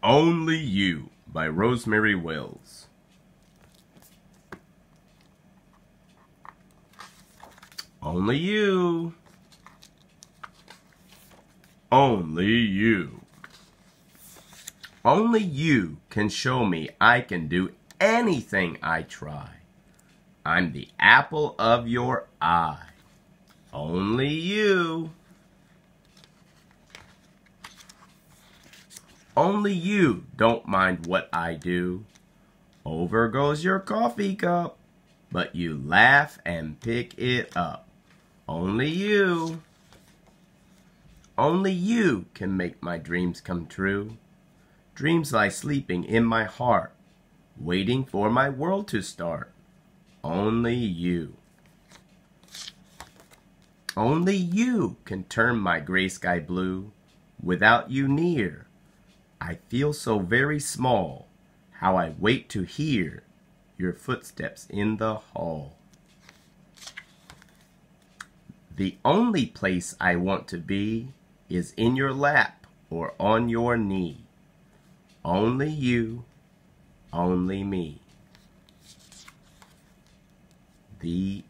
Only You by Rosemary Wells. Only you. Only you. Only you can show me I can do anything I try. I'm the apple of your eye. Only you. Only you don't mind what I do. Over goes your coffee cup, but you laugh and pick it up. Only you. Only you can make my dreams come true. Dreams lie sleeping in my heart, waiting for my world to start. Only you. Only you can turn my gray sky blue. Without you near, I feel so very small. How I wait to hear your footsteps in the hall. The only place I want to be is in your lap or on your knee. Only you, only me. The